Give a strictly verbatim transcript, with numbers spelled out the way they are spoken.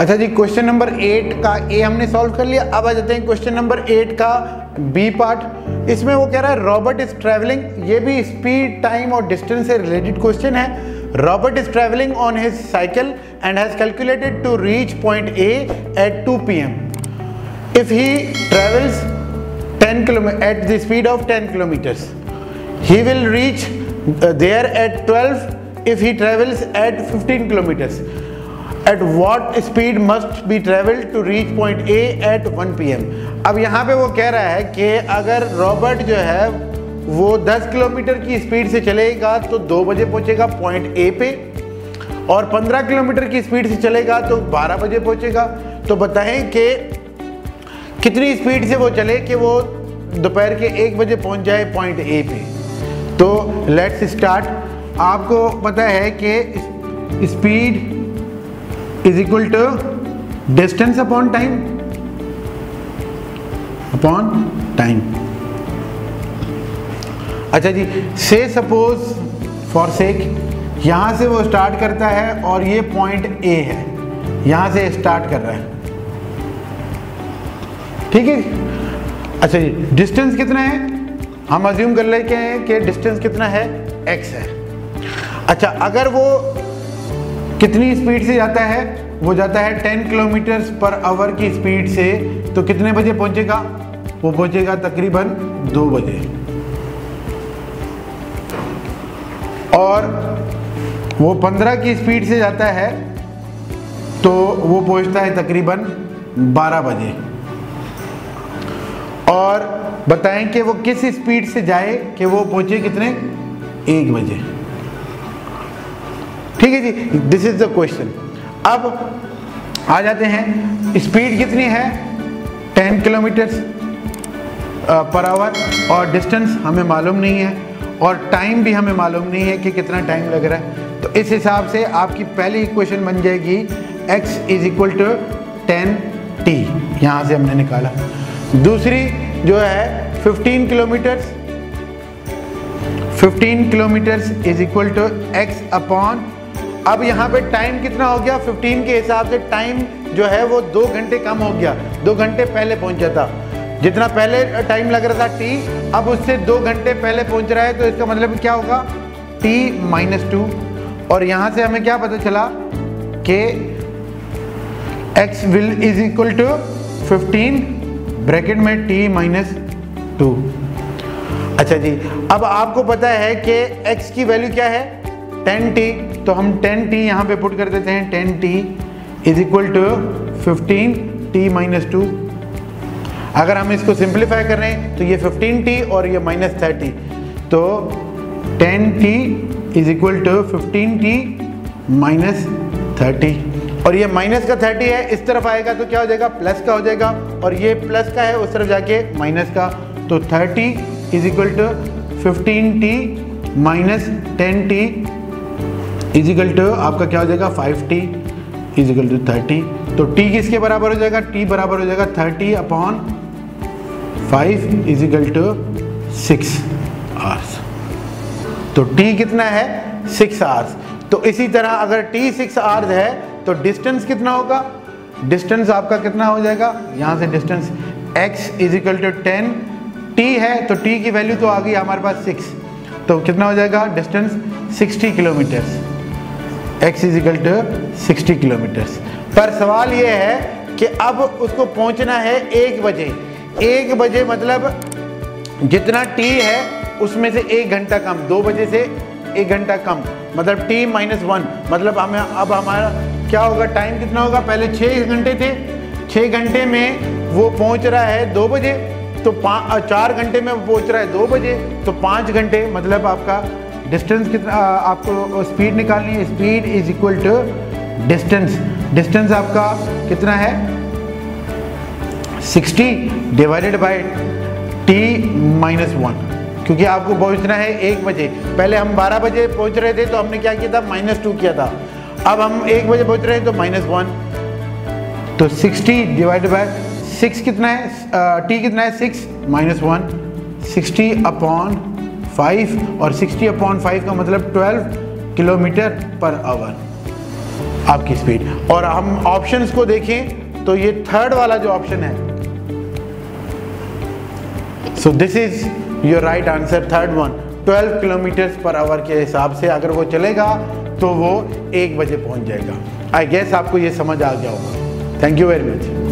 अच्छा जी, question number eight का ए हमने सॉल्व कर लिया। अब आ जाते हैं क्वेश्चन नंबर एट का बी पार्ट। इसमें वो कह रहा है रॉबर्ट इज ट्रैवलिंग, ये भी स्पीड, टाइम और डिस्टेंस से रिलेटेड क्वेश्चन है। Robert is travelling on his cycle and has calculated to reach point A at two P M if he travels ten kilometre at the speed of ten kilometres. He will reach there at twelve if he travels at fifteen kilometres. At what speed must be traveled to reach point A at one P M? अब यहाँ पे वो कह रहा है कि अगर Robert जो है वो दस किलोमीटर की स्पीड से चलेगा तो दो बजे पहुँचेगा पॉइंट ए पे, और पंद्रह किलोमीटर की स्पीड से चलेगा तो बारह बजे पहुँचेगा। तो बताएं कि कितनी स्पीड से वो चले कि वो दोपहर के एक बजे पहुँच जाए पॉइंट ए पे। तो लेट्स स्टार्ट। आपको पता है कि speed is equal to distance upon time upon time अच्छा जी, से सपोज फॉर सेक यहाँ से वो स्टार्ट करता है और ये पॉइंट ए है, यहाँ से स्टार्ट कर रहा है, ठीक है। अच्छा जी, डिस्टेंस कितना है? हम अज्यूम कर लेते हैं कि डिस्टेंस कितना है, एक्स है। अच्छा, अगर वो कितनी स्पीड से जाता है, वो जाता है टेन किलोमीटर्स पर आवर की स्पीड से, तो कितने बजे पहुंचेगा? वो पहुंचेगा तकरीबन दो बजे। और वो पंद्रह की स्पीड से जाता है तो वो पहुंचता है तकरीबन बारह बजे। और बताएं कि वो किस स्पीड से जाए कि वो पहुंचे कितने, एक बजे। ठीक है जी, दिस इज द क्वेश्चन। अब आ जाते हैं, स्पीड कितनी है, टेन किलोमीटर्स पर आवर, और डिस्टेंस हमें मालूम नहीं है, और टाइम भी हमें मालूम नहीं है कि कितना टाइम लग रहा है। तो इस हिसाब से आपकी पहली इक्वेशन बन जाएगी x is equal to ten T, यहाँ से हमने निकाला। दूसरी जो है fifteen kilometres fifteen kilometres is equal to X upon, अब यहाँ पे टाइम कितना हो गया, फिफ्टीन के हिसाब से टाइम जो है वो दो घंटे कम हो गया, दो घंटे पहले पहुँचा था। जितना पहले टाइम लग रहा था टी, अब उससे दो घंटे पहले पहुँच रहा है, तो इसका मतलब क्या होगा, टी माइनस टू। और यहाँ से हमें क्या पता चला कि X will is equal to fifteen bracket में टी माइनस टू। अच्छा जी, अब आपको पता है कि x की वैल्यू क्या है, टेन टी, तो हम टेन टी यहाँ पे पुट कर देते हैं। Ten T is equal to fifteen T minus two. अगर हम इसको सिंप्लीफाई करें तो ये फिफ्टीन टी और ये माइनस थर्टी, तो ten T is equal to fifteen T minus thirty. और ये माइनस का थर्टी है, इस तरफ आएगा तो क्या हो जाएगा, प्लस का हो जाएगा, और ये प्लस का है, उस तरफ जाके माइनस का। तो thirty is equal to fifteen T minus ten T is equal to आपका क्या हो जाएगा, five T is equal to thirty. तो टी किसके बराबर हो जाएगा, टी बराबर हो जाएगा thirty upon five is equal to six hours. तो टी कितना है, सिक्स आवर्स। तो इसी तरह अगर टी सिक्स आवर्स है तो डिस्टेंस कितना होगा, डिस्टेंस आपका कितना हो जाएगा, यहाँ से distance X is equal to ten T है, तो टी की वैल्यू तो आ गई हमारे पास सिक्स, तो कितना हो जाएगा distance, sixty kilometres. x is equal to sixty kilometres. पर सवाल ये है कि अब उसको पहुंचना है एक बजे। एक बजे मतलब जितना t है उसमें से एक घंटा कम, दो बजे से एक घंटा कम, मतलब t माइनस वन। मतलब हमें अब हमारा क्या होगा, टाइम कितना होगा, पहले छः घंटे थे, छः घंटे में वो पहुंच रहा है दो बजे, तो पाँच चार घंटे में पहुंच रहा है दो बजे, तो पाँच घंटे मतलब आपका डिस्टेंस कितना, आपको स्पीड निकालनी है। Speed is equal to distance, distance आपका कितना है, sixty divided by T minus one, क्योंकि आपको पहुंचना है एक बजे। पहले हम बारह बजे पहुंच रहे थे तो हमने क्या किया था, माइनस टू किया था। अब हम एक बजे पहुंच रहे हैं तो माइनस वन, तो सिक्सटी डिवाइडेड बाय सिक्स कितना है, टी uh, कितना है, six minus one, sixty upon five, और सिक्सटी अपॉन फाइव का मतलब ट्वेल्व किलोमीटर पर आवर। आपकी स्पीड। और हम ऑप्शंस को देखें तो ये थर्ड वाला जो ऑप्शन है, so this is your right answer, third one. Twelve kilometre per hour के हिसाब से अगर वो चलेगा तो वो एक बजे पहुंच जाएगा। आई गेस आपको ये समझ आ गया होगा। Thank you very much.